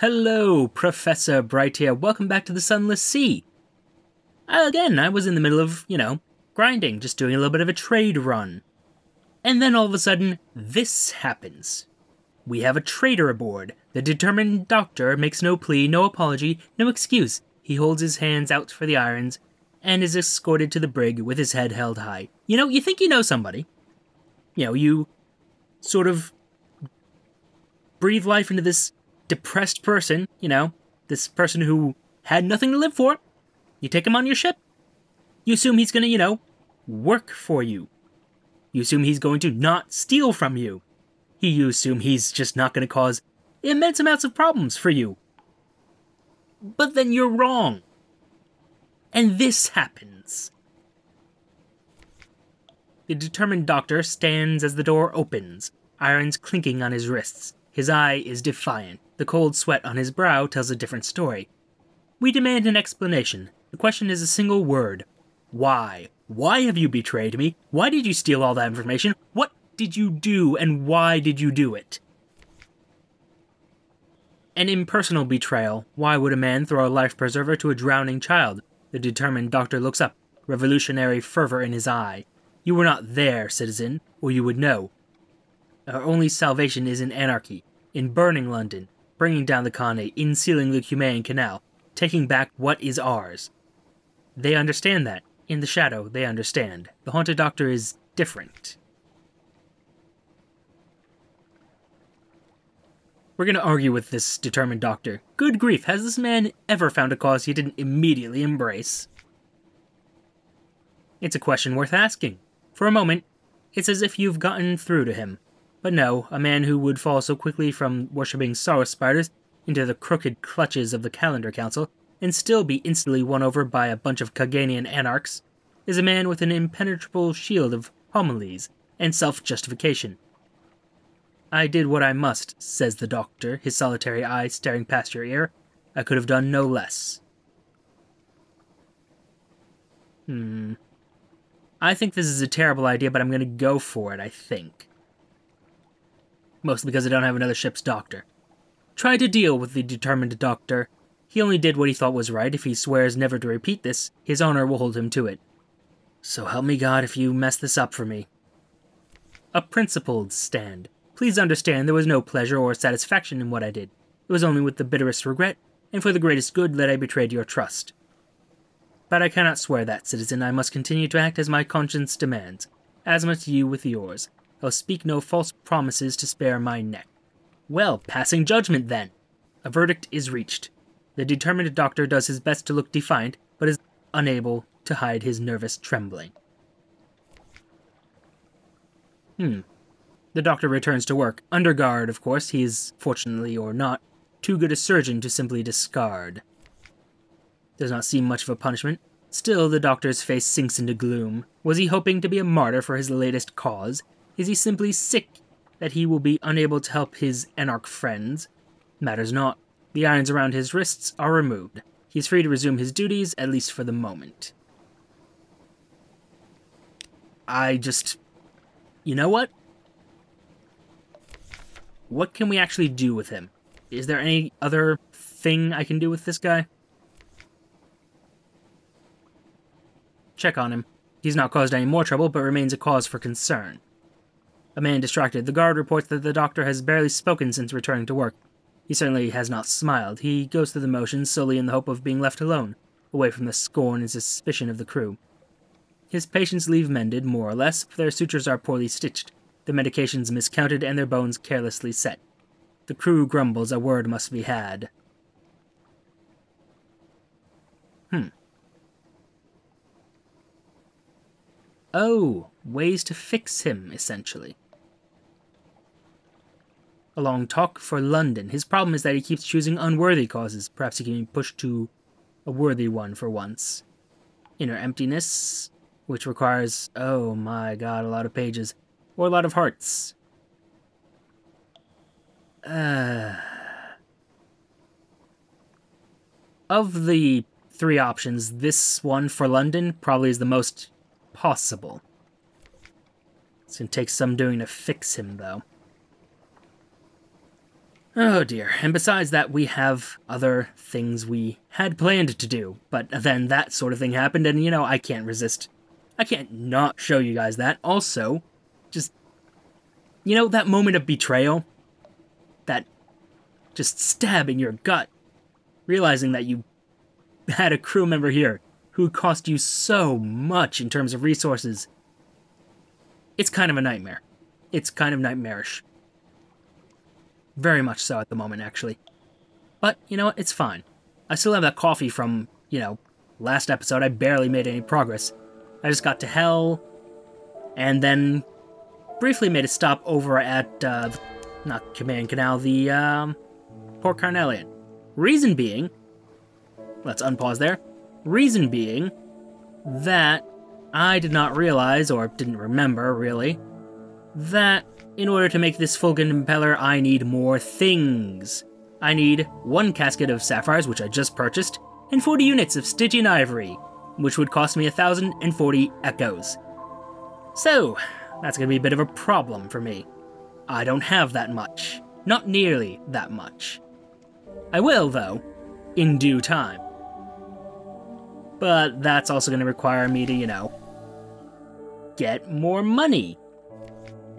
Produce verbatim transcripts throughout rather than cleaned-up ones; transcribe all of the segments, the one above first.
Hello, Professor Bright here. Welcome back to the Sunless Sea. Again, I was in the middle of, you know, grinding, just doing a little bit of a trade run. And then all of a sudden, this happens. We have a traitor aboard. The determined doctor makes no plea, no apology, no excuse. He holds his hands out for the irons and is escorted to the brig with his head held high. You know, you think you know somebody. You know, you sort of breathe life into this depressed person, you know, this person who had nothing to live for. You take him on your ship. You assume he's going to, you know, work for you. You assume he's going to not steal from you. You assume he's just not going to cause immense amounts of problems for you. But then you're wrong. And this happens. The determined doctor stands as the door opens, irons clinking on his wrists. His eye is defiant. The cold sweat on his brow tells a different story. We demand an explanation. The question is a single word. Why? Why have you betrayed me? Why did you steal all that information? What did you do, and why did you do it? An impersonal betrayal. Why would a man throw a life preserver to a drowning child? The determined doctor looks up, revolutionary fervor in his eye. You were not there, citizen, or you would know. Our only salvation is in anarchy, in burning London, bringing down the Khanate, in sealing the Cumaean Canal, taking back what is ours. They understand that. In the shadow, they understand. The haunted doctor is different. We're going to argue with this determined doctor. Good grief, has this man ever found a cause he didn't immediately embrace? It's a question worth asking. For a moment, it's as if you've gotten through to him. But no, a man who would fall so quickly from worshipping Sorrow Spiders into the crooked clutches of the Calendar Council, and still be instantly won over by a bunch of Khaganian Anarchs, is a man with an impenetrable shield of homilies and self-justification. I did what I must, says the doctor, his solitary eye staring past your ear. I could have done no less. Hmm. I think this is a terrible idea, but I'm going to go for it, I think. Mostly because I don't have another ship's doctor. Try to deal with the determined doctor. He only did what he thought was right. If he swears never to repeat this, his honor will hold him to it. So help me God if you mess this up for me. A principled stand. Please understand there was no pleasure or satisfaction in what I did. It was only with the bitterest regret, and for the greatest good, that I betrayed your trust. But I cannot swear that, citizen. I must continue to act as my conscience demands. As must you with yours. I will speak no false promises to spare my neck. Well, passing judgment then. A verdict is reached. The determined doctor does his best to look defiant, but is unable to hide his nervous trembling. Hmm. The doctor returns to work. Under guard, of course. He is, fortunately or not, too good a surgeon to simply discard. Does not seem much of a punishment. Still, the doctor's face sinks into gloom. Was he hoping to be a martyr for his latest cause? Is he simply sick that he will be unable to help his anarch friends? Matters not. The irons around his wrists are removed. He is free to resume his duties, at least for the moment. I just... You know what? What can we actually do with him? Is there any other thing I can do with this guy? Check on him. He's not caused any more trouble, but remains a cause for concern. A man distracted. The guard reports that the doctor has barely spoken since returning to work. He certainly has not smiled. He goes through the motions solely in the hope of being left alone, away from the scorn and suspicion of the crew. His patients leave mended, more or less, for their sutures are poorly stitched, the medications miscounted, and their bones carelessly set. The crew grumbles, a word must be had. Hmm. Oh, ways to fix him, essentially. A long talk for London. His problem is that he keeps choosing unworthy causes. Perhaps he can be pushed to a worthy one for once. Inner emptiness, which requires, oh my god, a lot of pages. Or a lot of hearts. Uh, of the three options, this one for London probably is the most possible. It's going to take some doing to fix him, though. Oh dear, and besides that, we have other things we had planned to do, but then that sort of thing happened, and you know, I can't resist. I can't not show you guys that. Also, just, you know, that moment of betrayal, that just stab in your gut, realizing that you had a crew member here who cost you so much in terms of resources. It's kind of a nightmare. It's kind of nightmarish. Very much so at the moment, actually. But, you know what, it's fine. I still have that coffee from, you know, last episode. I barely made any progress. I just got to hell, and then briefly made a stop over at, uh, not Cumaean Canal, the, um, Port Carnelian. Reason being, let's unpause there, reason being that I did not realize, or didn't remember, really, that in order to make this Fulgan Impeller, I need more things. I need one casket of sapphires, which I just purchased, and forty units of Stygian Ivory, which would cost me one thousand forty echoes. So, that's going to be a bit of a problem for me. I don't have that much. Not nearly that much. I will, though, in due time. But that's also going to require me to, you know, get more money.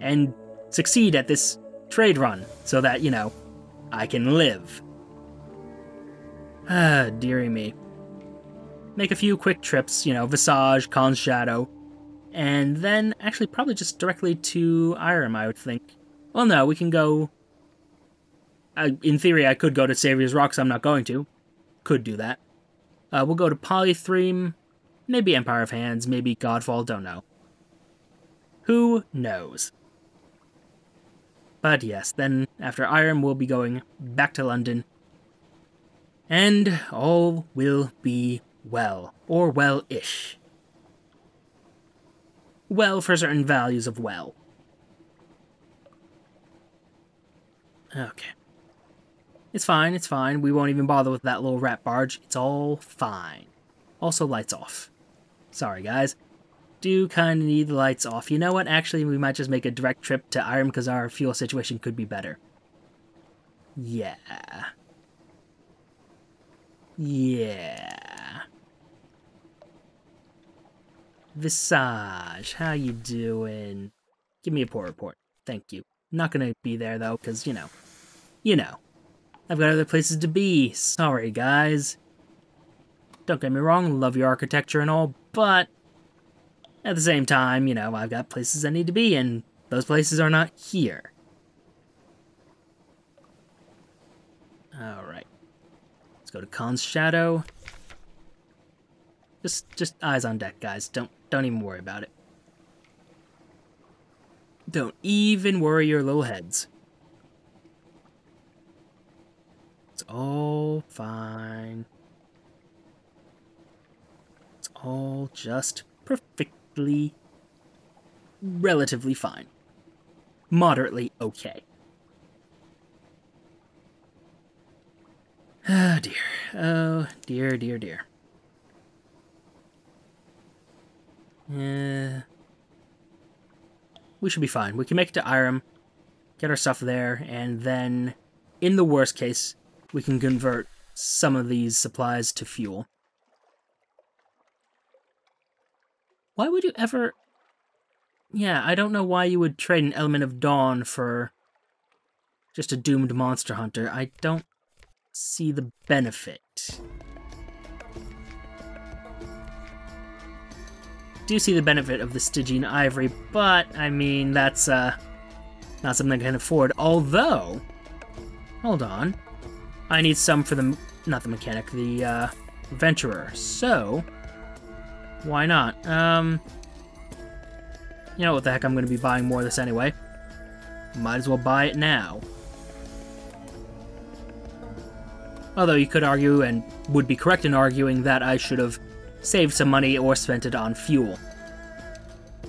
And succeed at this trade run, so that, you know, I can live. Ah, dearie me. Make a few quick trips, you know, Visage, Khan's Shadow, and then actually probably just directly to Irem, I would think. Well, no, we can go... I, in theory, I could go to Saviour's Rocks, I'm not going to. Could do that. Uh, we'll go to Polythreme, maybe Empire of Hands, maybe Godfall, don't know. Who knows? But yes, then after Irem, we'll be going back to London. And all will be well, or well-ish. Well for certain values of well. Okay. It's fine, it's fine. We won't even bother with that little rat barge. It's all fine. Also, lights off. Sorry, guys. Do kind of need the lights off. You know what? Actually, we might just make a direct trip to Irem because our fuel situation could be better. Yeah. Yeah. Visage, how you doing? Give me a port report. Thank you. I'm not going to be there, though, because, you know. You know. I've got other places to be. Sorry, guys. Don't get me wrong. Love your architecture and all, but... at the same time, you know, I've got places I need to be, and those places are not here. Alright. Let's go to Khan's Shadow. Just just eyes on deck, guys. Don't don't even worry about it. Don't even worry your little heads. It's all fine. It's all just perfect. Relatively fine. Moderately okay. Oh dear. Oh dear, dear, dear. Uh, we should be fine. We can make it to Irem, get our stuff there, and then, in the worst case, we can convert some of these supplies to fuel. Why would you ever... yeah, I don't know why you would trade an Element of Dawn for just a doomed monster hunter. I don't see the benefit. Do see the benefit of the Stygian Ivory, but, I mean, that's uh, not something I can afford. Although, hold on. I need some for the... not the mechanic, the uh, Venturer. So... why not? Um, you know what the heck, I'm going to be buying more of this anyway. Might as well buy it now. Although you could argue, and would be correct in arguing, that I should have saved some money or spent it on fuel.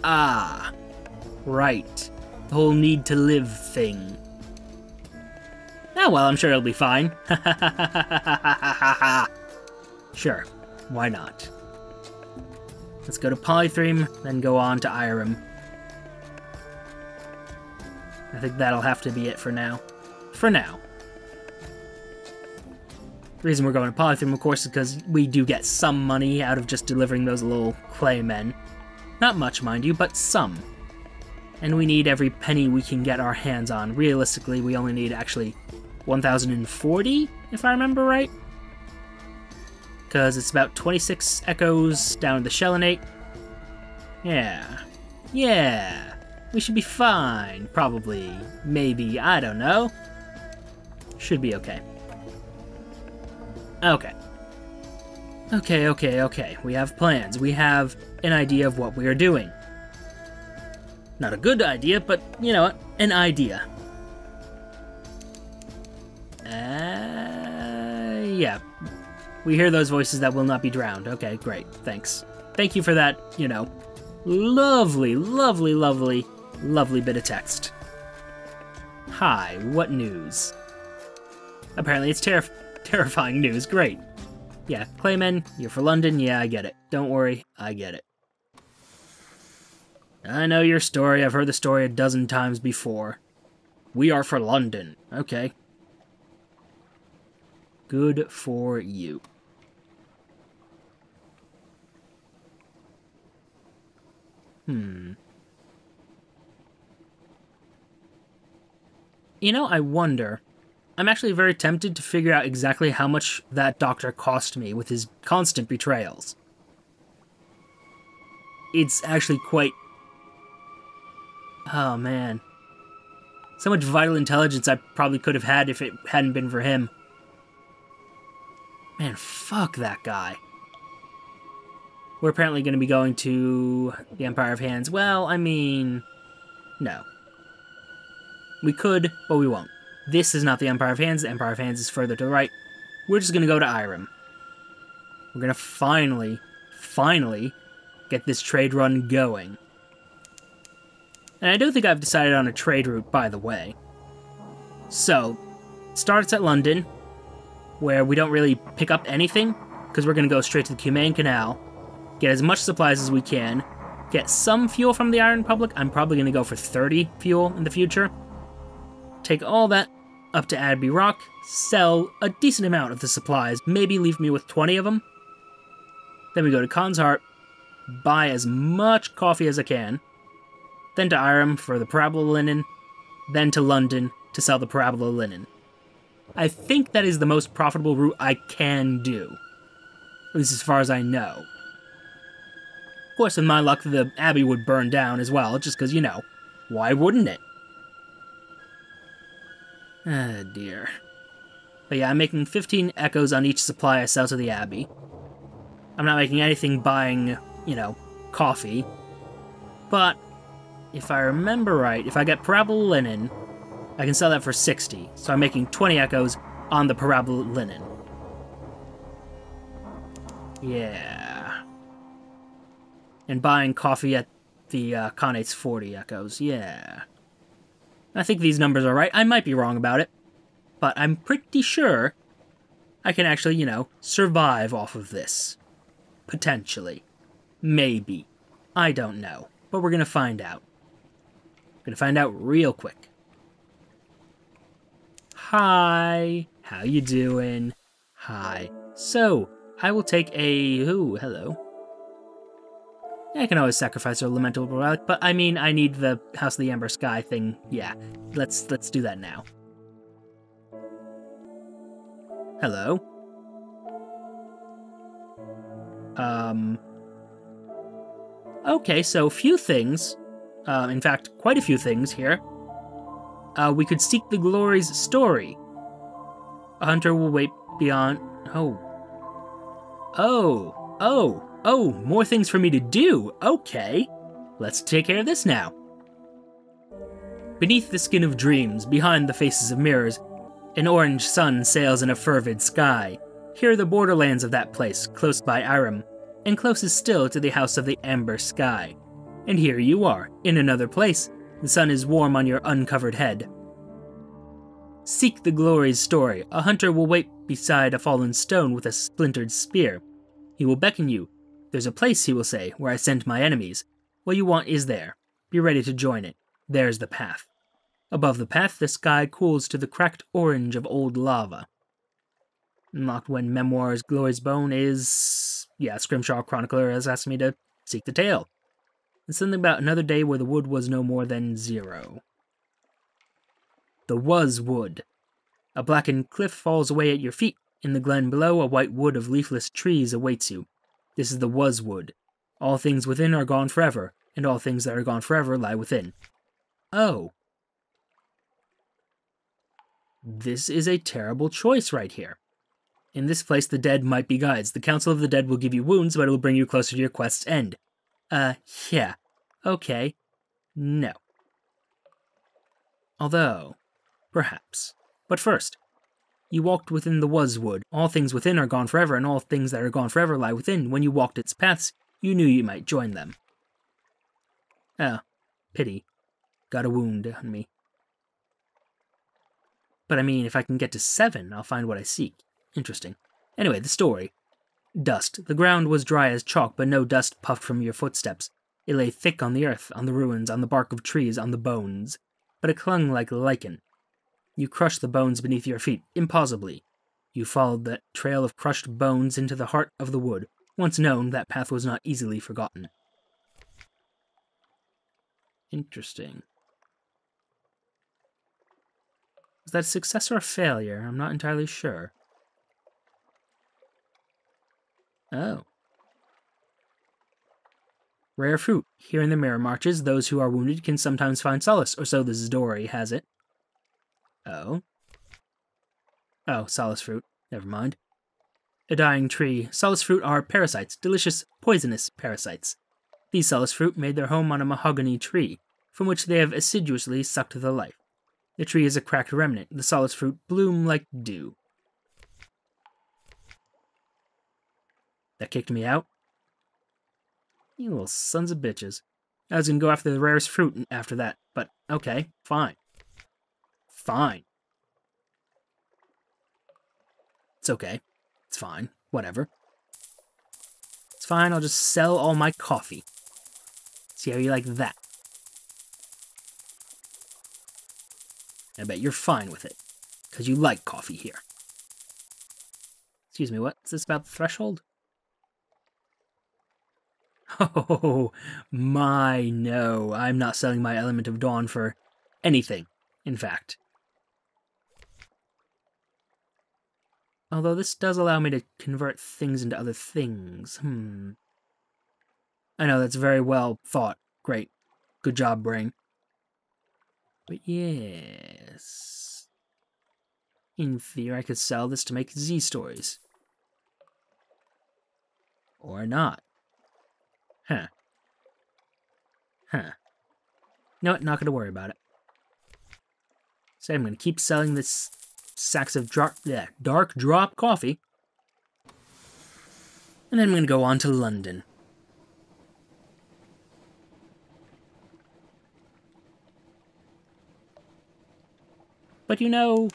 Ah, right. The whole need to live thing. Oh well, I'm sure it'll be fine. Sure, why not? Let's go to Polythreme, then go on to Irem. I think that'll have to be it for now. For now. The reason we're going to Polythreme, of course, is because we do get some money out of just delivering those little clay men. Not much, mind you, but some. And we need every penny we can get our hands on. Realistically, we only need, actually, one thousand forty, if I remember right. Because it's about twenty-six echoes down to the Shellinate. Yeah. Yeah. We should be fine. Probably. Maybe. I don't know. Should be okay. Okay. Okay, okay, okay. We have plans. We have an idea of what we are doing. Not a good idea, but, you know what? An idea. Uh, yeah. We hear those voices that will not be drowned. Okay, great. Thanks. Thank you for that, you know, lovely, lovely, lovely, lovely bit of text. Hi, what news? Apparently it's ter terrifying news. Great. Yeah, Clayman, you're for London. Yeah, I get it. Don't worry. I get it. I know your story. I've heard the story a dozen times before. We are for London. Okay. Good for you. Hmm. You know, I wonder. I'm actually very tempted to figure out exactly how much that doctor cost me with his constant betrayals. It's actually quite... Oh, man. So much vital intelligence I probably could have had if it hadn't been for him. Man, fuck that guy. We're apparently going to be going to the Empire of Hands. Well, I mean... No. We could, but we won't. This is not the Empire of Hands. The Empire of Hands is further to the right. We're just going to go to Irem. We're going to finally, finally get this trade run going. And I don't think I've decided on a trade route, by the way. So, it starts at London, where we don't really pick up anything, because we're going to go straight to the Cumaean Canal, get as much supplies as we can, get some fuel from the Iron Republic. I'm probably going to go for thirty fuel in the future. Take all that up to Adderby Rock, sell a decent amount of the supplies, maybe leave me with twenty of them. Then we go to Khanshart, buy as much coffee as I can, then to Irem for the Parabola Linen, then to London to sell the Parabola Linen. I think that is the most profitable route I can do. At least as far as I know. Of course, in my luck, the Abbey would burn down as well, just because, you know, why wouldn't it? Ah, dear. But yeah, I'm making fifteen echoes on each supply I sell to the Abbey. I'm not making anything buying, you know, coffee. But... if I remember right, if I get Parabola Linen, I can sell that for sixty, so I'm making twenty echoes on the Parabola Linen. Yeah. And buying coffee at the uh, Khanate's forty echoes, yeah. I think these numbers are right. I might be wrong about it, but I'm pretty sure I can actually, you know, survive off of this. Potentially. Maybe. I don't know, but we're going to find out. Gonna find out real quick. Hi, how you doing? Hi. So, I will take a... Ooh, hello. I can always sacrifice a lamentable relic, but I mean, I need the House of the Amber Sky thing. Yeah, let's let's do that now. Hello. Um. Okay, so few things. Uh, in fact, quite a few things here. Uh, we could seek the glory's story. A hunter will wait beyond... Oh. Oh. Oh. Oh, more things for me to do. Okay. Let's take care of this now. Beneath the skin of dreams, behind the faces of mirrors, an orange sun sails in a fervid sky. Here are the borderlands of that place, close by Irem, and closest still to the House of the Amber Sky. And here you are, in another place. The sun is warm on your uncovered head. Seek the glory's story. A hunter will wait beside a fallen stone with a splintered spear. He will beckon you. There's a place, he will say, where I sent my enemies. What you want is there. Be ready to join it. There's the path. Above the path, the sky cools to the cracked orange of old lava. Lockwind Memoirs, Glory's Bone is... yeah, Scrimshaw Chronicler has asked me to seek the tale. It's something about another day where the wood was no more than zero. The Was Wood. A blackened cliff falls away at your feet. In the glen below, a white wood of leafless trees awaits you. This is the Was Wood. All things within are gone forever, and all things that are gone forever lie within. Oh. This is a terrible choice right here. In this place, the dead might be guides. The Council of the Dead will give you wounds, but it will bring you closer to your quest's end. Uh, yeah. Okay. No. Although, perhaps. But first, you walked within the Was Wood. All things within are gone forever, and all things that are gone forever lie within. When you walked its paths, you knew you might join them. Oh, pity. Got a wound on me. But I mean, if I can get to seven, I'll find what I seek. Interesting. Anyway, the story. Dust. The ground was dry as chalk, but no dust puffed from your footsteps. It lay thick on the earth, on the ruins, on the bark of trees, on the bones. But it clung like lichen. You crushed the bones beneath your feet, impossibly. You followed that trail of crushed bones into the heart of the wood. Once known, that path was not easily forgotten. Interesting. Was that a success or a failure? I'm not entirely sure. Oh. Rare fruit. Here in the Mirror Marches, those who are wounded can sometimes find solace, or so the Zdori has it. Oh. Oh, solace fruit. Never mind. A dying tree. Solace fruit are parasites, delicious, poisonous parasites. These solace fruit made their home on a mahogany tree, from which they have assiduously sucked the life. The tree is a cracked remnant. The solace fruit bloom like dew. That kicked me out. You little sons of bitches. I was gonna go after the rarest fruit after that, but okay, fine. Fine. It's okay. It's fine. Whatever. It's fine, I'll just sell all my coffee. See how you like that. I bet you're fine with it, because you like coffee here. Excuse me, what? Is this about the Threshold? Oh, my no. I'm not selling my Element of Dawn for anything, in fact. Although this does allow me to convert things into other things. Hmm. I know, that's very well thought. Great. Good job, brain. But yes. In theory, I could sell this to make Z stories. Or not. Huh. Huh. You know what? Not gonna worry about it. So I'm gonna keep selling this sacks of dark, yeah, dark drop coffee. And then I'm gonna go on to London. But you know,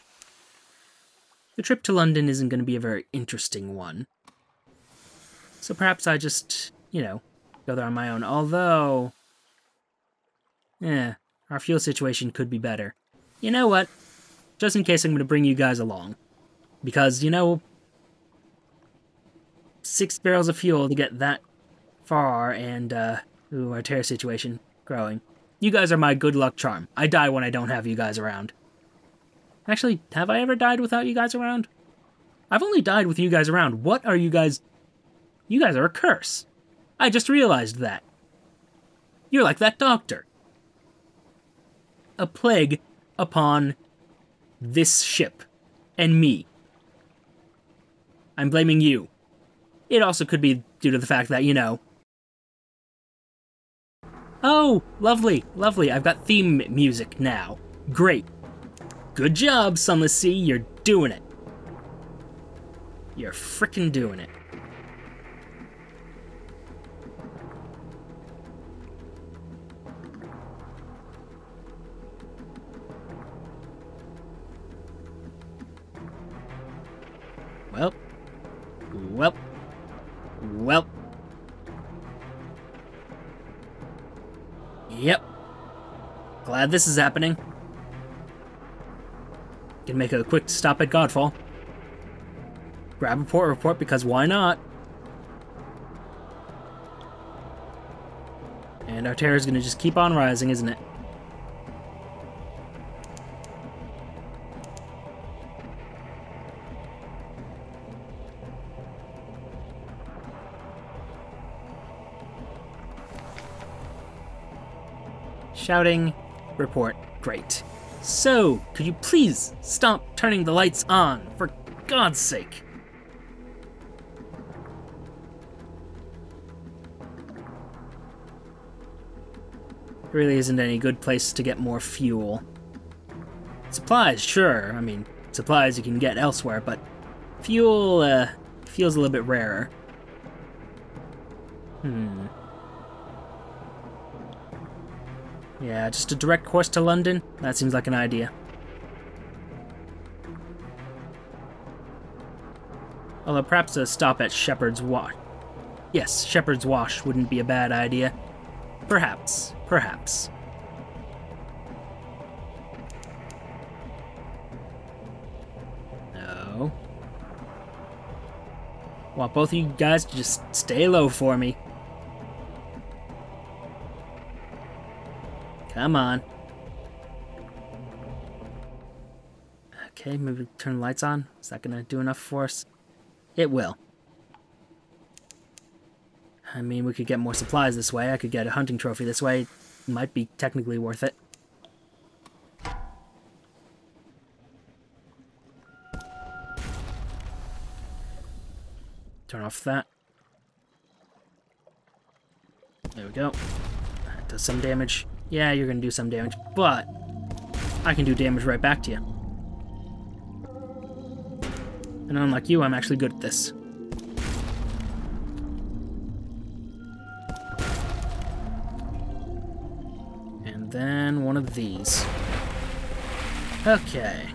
the trip to London isn't going to be a very interesting one. So perhaps I just, you know, go there on my own. Although, eh, our fuel situation could be better. You know what? Just in case, I'm going to bring you guys along. Because, you know, six barrels of fuel to get that far and, uh, ooh, our terror situation growing. You guys are my good luck charm. I die when I don't have you guys around. Actually, have I ever died without you guys around? I've only died with you guys around. What are you guys... You guys are a curse. I just realized that. You're like that doctor. A plague upon this ship. And me. I'm blaming you. It also could be due to the fact that, you know... Oh, lovely, lovely. I've got theme music now. Great. Good job, Sunless Sea, you're doing it. You're frickin' doing it. Welp. Welp. Welp. Yep. Glad this is happening. Can make a quick stop at Godfall. Grab a port report because why not? And our terror is going to just keep on rising, isn't it? Shouting, report, great. So, could you please stop turning the lights on, for God's sake? There really isn't any good place to get more fuel. Supplies, sure. I mean, supplies you can get elsewhere, but fuel, uh, fuel's a little bit rarer. Hmm. Yeah, just a direct course to London? That seems like an idea. Although perhaps a stop at Shepherd's Wash. Yes, Shepherd's Wash wouldn't be a bad idea. Perhaps. Perhaps. No. I want both of you guys to just stay low for me. Come on. Okay, maybe turn the lights on. Is that gonna do enough for us? It will. I mean, we could get more supplies this way. I could get a hunting trophy this way. It might be technically worth it. Turn off that. There we go. That does some damage. Yeah, you're gonna do some damage, but I can do damage right back to you. And unlike you, I'm actually good at this. And then one of these. Okay.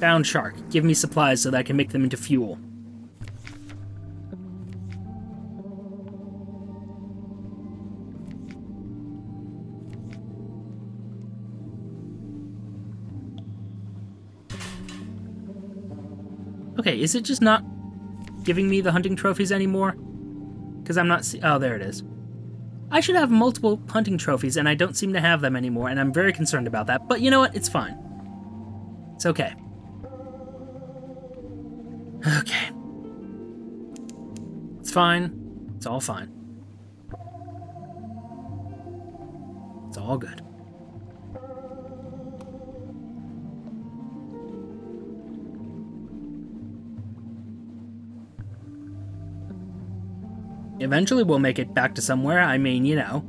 Bound shark, give me supplies so that I can make them into fuel. Okay, is it just not giving me the hunting trophies anymore? Because I'm not see- oh, there it is. I should have multiple hunting trophies, and I don't seem to have them anymore, and I'm very concerned about that, but you know what? It's fine. It's okay. Okay. It's fine. It's all fine. It's all good. Eventually we'll make it back to somewhere, I mean, you know,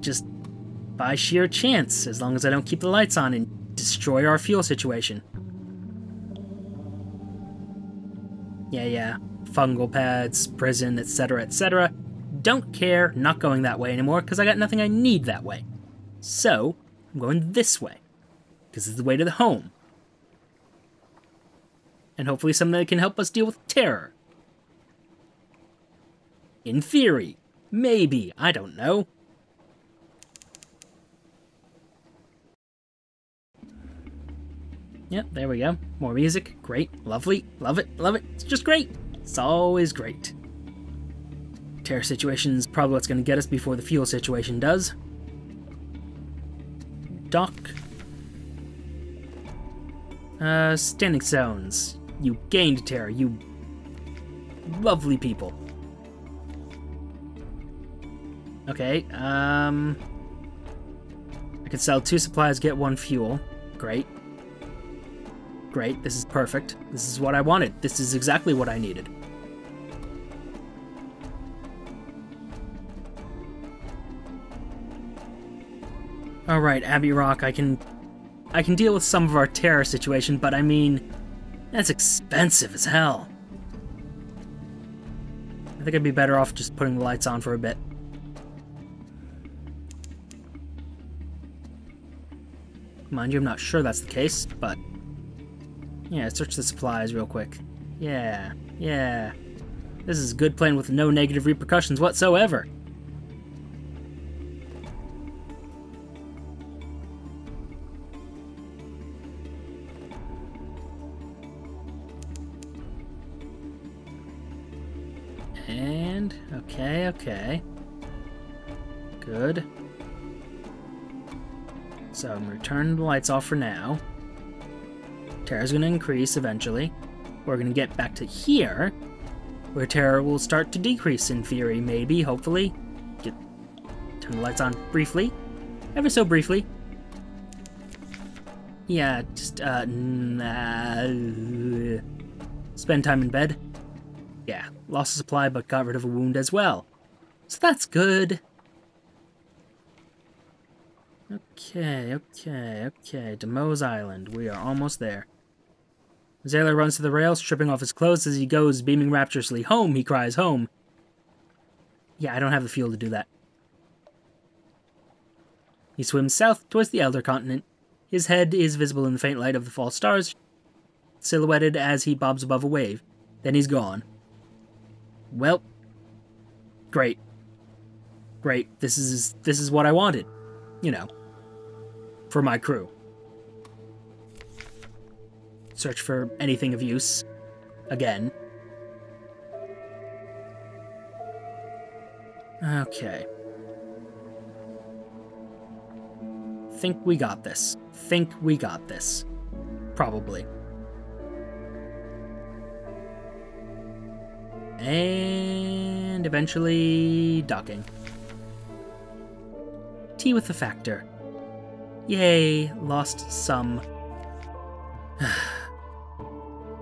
just by sheer chance, as long as I don't keep the lights on and destroy our fuel situation. Yeah, yeah, fungal pads, prison, et cetera, et cetera. Don't care, not going that way anymore, because I got nothing I need that way. So, I'm going this way, because it's the way to the home. And hopefully something that can help us deal with terror. In theory. Maybe. I don't know. Yep, there we go. More music. Great. Lovely. Love it. Love it. It's just great. It's always great. Terror situation's probably what's going to get us before the fuel situation does. Dock. Uh, standing zones. You gained terror. You lovely people. Okay, um... I could sell two supplies, get one fuel. Great. Great, this is perfect. This is what I wanted. This is exactly what I needed. Alright, Abbey Rock, I can... I can deal with some of our terror situation, but I mean... That's expensive as hell. I think I'd be better off just putting the lights on for a bit. Mind you, I'm not sure that's the case, but... Yeah, search the supplies real quick. Yeah, yeah. This is a good plan with no negative repercussions whatsoever. And okay, okay. Good. So I'm gonna turn the lights off for now. Terror's gonna increase eventually. We're gonna get back to here, where terror will start to decrease in theory, maybe, hopefully. Get, turn the lights on briefly. Ever so briefly. Yeah, just, uh, nah. Spend time in bed. Yeah, lost a supply but got rid of a wound as well. So that's good. Okay, okay, okay. Demo's Island. We are almost there. Zaylor runs to the rail, stripping off his clothes as he goes, beaming rapturously. Home, he cries, home. Yeah, I don't have the fuel to do that. He swims south towards the Elder Continent. His head is visible in the faint light of the false stars, silhouetted as he bobs above a wave. Then he's gone. Well, great. Great. This is this is what I wanted, you know, for my crew. Search for anything of use again. Okay. Think we got this. Think we got this. Probably. And eventually docking. Tea with the factor. Yay, lost some.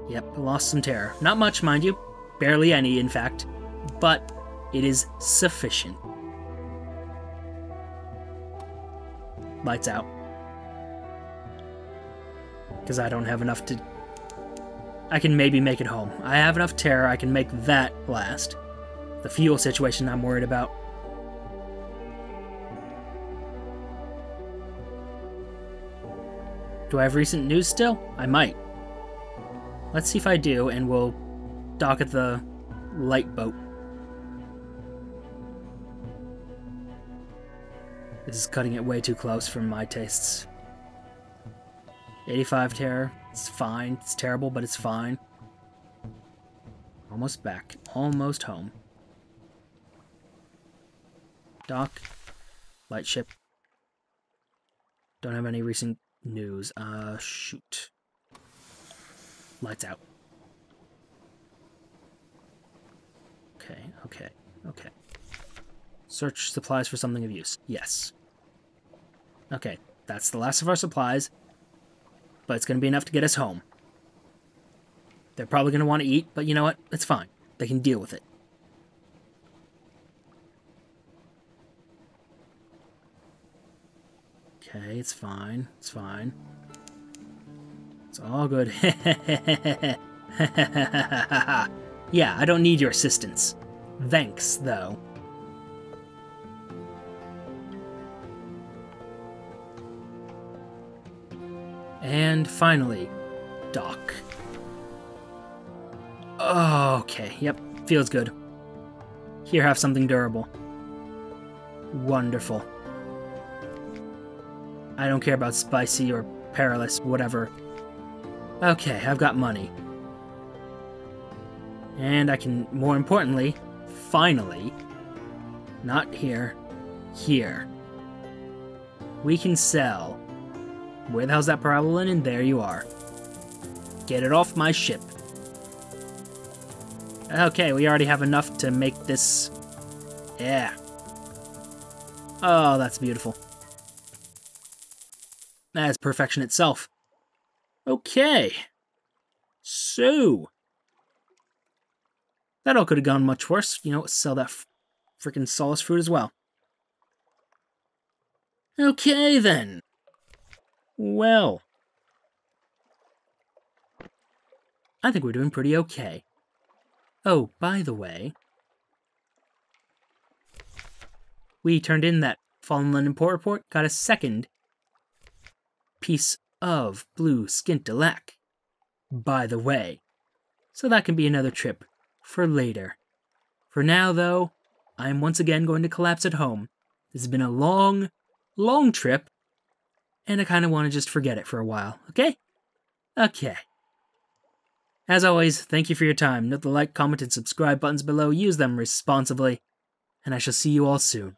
Yep, lost some terror. Not much, mind you. Barely any, in fact. But it is sufficient. Lights out. Because I don't have enough to... I can maybe make it home. I have enough terror, I can make that last. The fuel situation I'm worried about. Do I have recent news still? I might. Let's see if I do, and we'll dock at the light boat. This is cutting it way too close for my tastes. eighty-five terror. It's fine. It's terrible, but it's fine. Almost back. Almost home. Dock. Light ship. Don't have any recent news. Uh, shoot. Lights out. Okay, okay, okay. Search supplies for something of use. Yes. Okay, that's the last of our supplies, but it's going to be enough to get us home. They're probably going to want to eat, but you know what? It's fine. They can deal with it. Okay, it's fine. It's fine. It's all good. Yeah, I don't need your assistance. Thanks, though. And finally, dock. Oh, okay, yep, feels good. Here, have something durable. Wonderful. I don't care about spicy or perilous, whatever. Okay, I've got money. And I can, more importantly, finally, not here, here. We can sell. Where the hell's that Parabola Linen? There you are. Get it off my ship. Okay, we already have enough to make this... Yeah. Oh, that's beautiful. That is perfection itself. Okay. So. That all could have gone much worse. You know, sell that freaking solace fruit as well. Okay, then. Well, I think we're doing pretty okay. Oh, by the way, we turned in that Fallen London Port Report, got a second piece of blue skintillac, by the way. So that can be another trip for later. For now, though, I am once again going to collapse at home. This has been a long, long trip. And I kind of want to just forget it for a while, okay? Okay. As always, thank you for your time. Note the like, comment, and subscribe buttons below. Use them responsibly, and I shall see you all soon.